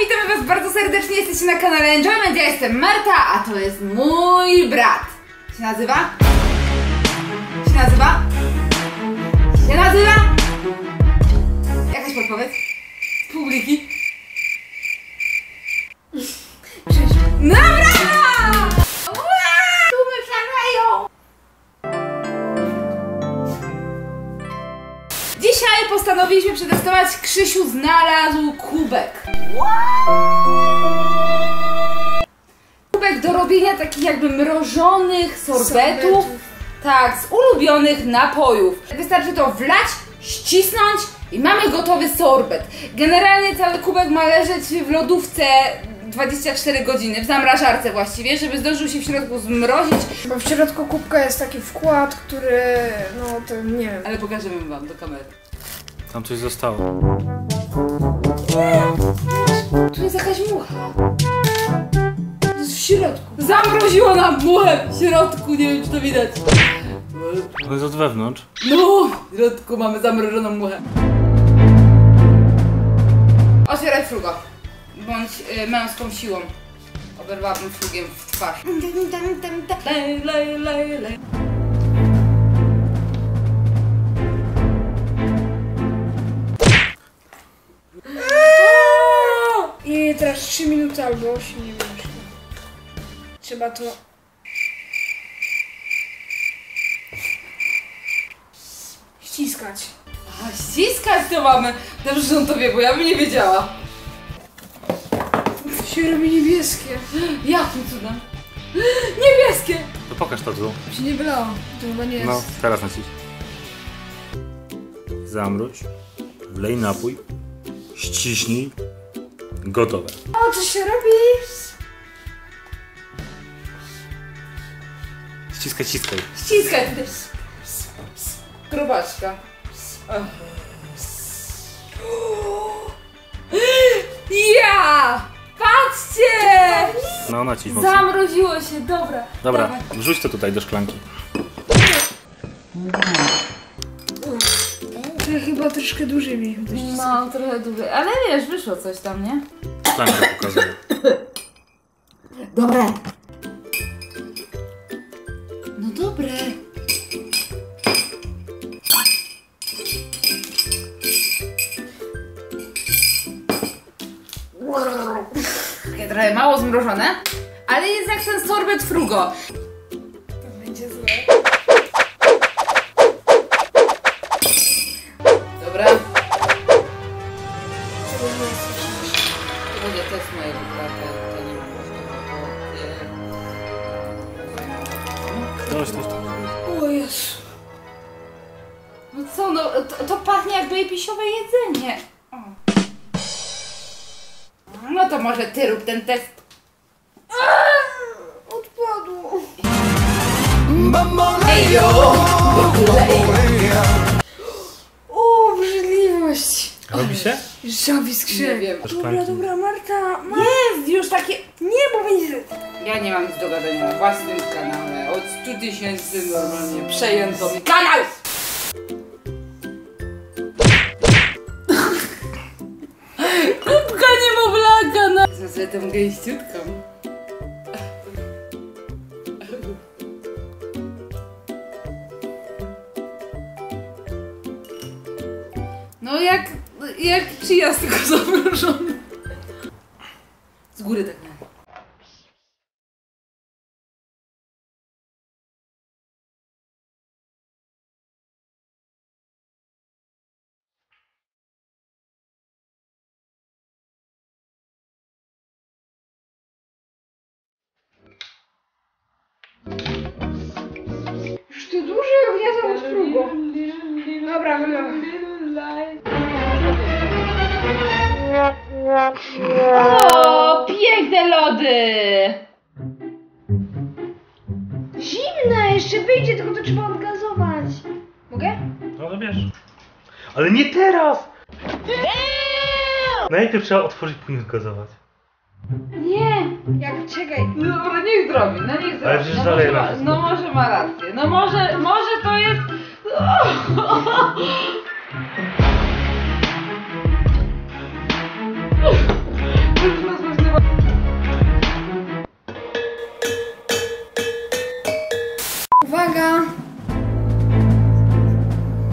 Witamy Was bardzo serdecznie, jesteście na kanale Enjoyment, ja jestem Marta, a to jest mój brat. Się nazywa? Się nazywa? Się nazywa? Jakaś podpowiedź? Z publiki? Krzyś. No brawo! Tu my szaleją! Dzisiaj postanowiliśmy przetestować, Krzysiu znalazł kubek. Kubek do robienia takich jakby mrożonych sorbetów, tak, z ulubionych napojów. Wystarczy to wlać, ścisnąć i mamy gotowy sorbet. Generalnie cały kubek ma leżeć w lodówce 24 godziny, w zamrażarce właściwie, żeby zdążył się w środku zmrozić. Bo w środku kubka jest taki wkład, który, no to nie wiem. Ale pokażemy Wam do kamery. Tam coś zostało. Tu jest jakaś mucha. To jest w środku. Zamroziło nam muchę w środku, nie wiem czy to widać. To jest od wewnątrz. No, w środku mamy zamrożoną muchę. Otwieraj Frugo. Bądź męską siłą. Oberwałabym Frugiem w twarz. I teraz 3 minuty albo 8, nie wiem. Trzeba to... ściskać. A, ściskać to mamy! Dobrze, że on to wie, bo ja bym nie wiedziała. To się robi niebieskie. Jakim cudem? Niebieskie! To pokaż to tu. Się nie blało, to chyba nie jest. No, teraz nacisk. Zamruć. Wlej napój. Ściśnij. Gotowe. O, co się robi? Ściskaj, ściskaj. Ściskaj! Grubaczka. Ja! Patrzcie! No, naciśnij mocno. Zamroziło się, dobra. Dobra, dawaj. Wrzuć to tutaj do szklanki. Chyba troszkę dłużej mieliśmy coś. No, trochę dłużej, ale wiesz, wyszło coś tam, nie? Szklankę pokazuję. Dobre. No dobre. Takie trochę mało zmrożone, ale jest jak ten sorbet Frugo. To będzie złe. Dobra? Ludzie, to jest moje wyprawy, to nie ma możliwości. O Jezu. No co, no to pachnie jak babysiowe jedzenie. O. No to może ty rób ten test. Odpadło. Ejo! Robi się? Żabi skrzyp. Dobra, dobra, Marta. Jest już takie... Nie, bo będzie... Ja nie mam nic do gadania na własnym kanale. Od 100 000 normalnie przejęto mi kanał! Kubka niemowlaka na... Zazwyczaj tą gęściutką. No jak przyjazd tylko zamrożony. Z góry tak miałem. Już ty duży, jak ja Frugo. Dobra, wygląda. O, piękne lody! Zimne, jeszcze wyjdzie, tylko to trzeba odgazować. Mogę? No dobierz. Ale nie teraz! Najpierw trzeba otworzyć, później odgazować. Nie! Jak czekaj. No niech zrobi, no niech zrobi. Ale przecież no, dalej może, no może ma rację. No może to jest. Uwaga!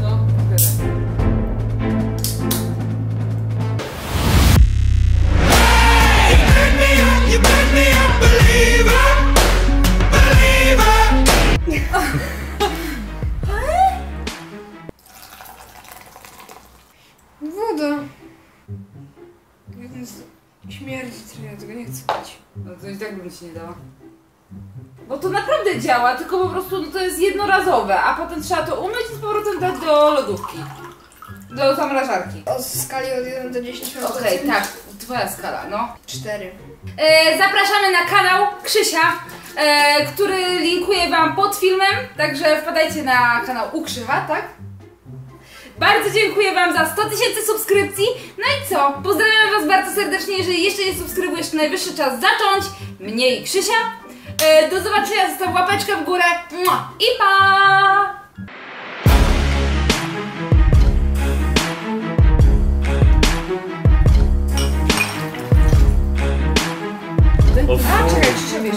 No, woda. Śmierdzi trochę, ja tego nie chcę pić. No to i tak bym ci nie dała. Bo to naprawdę działa, tylko po prostu no to jest jednorazowe, a potem trzeba to umyć i z powrotem dać do lodówki. Do zamrażarki. O skali od 1 do 10. Okej, tak, twoja skala, no. 4. Zapraszamy na kanał Krzysia, który linkuję wam pod filmem, także wpadajcie na kanał Ukrzywa, tak? Bardzo dziękuję wam za 100 000 subskrypcji. No i co? Pozdrawiam was bardzo serdecznie, jeżeli jeszcze nie subskrybujesz, to najwyższy czas zacząć. Mnie i Krzysia. Do zobaczenia, zostaw łapeczkę w górę i pa! A czekaj, Krzysia wiesz.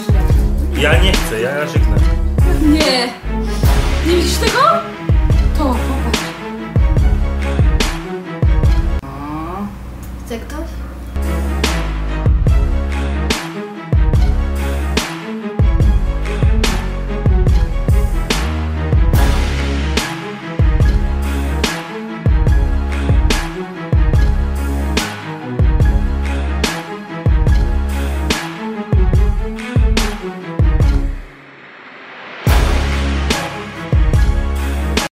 Ja nie chcę, ja żegnam. Nie! Nie widzisz tego? To, popatrz. Chce ktoś?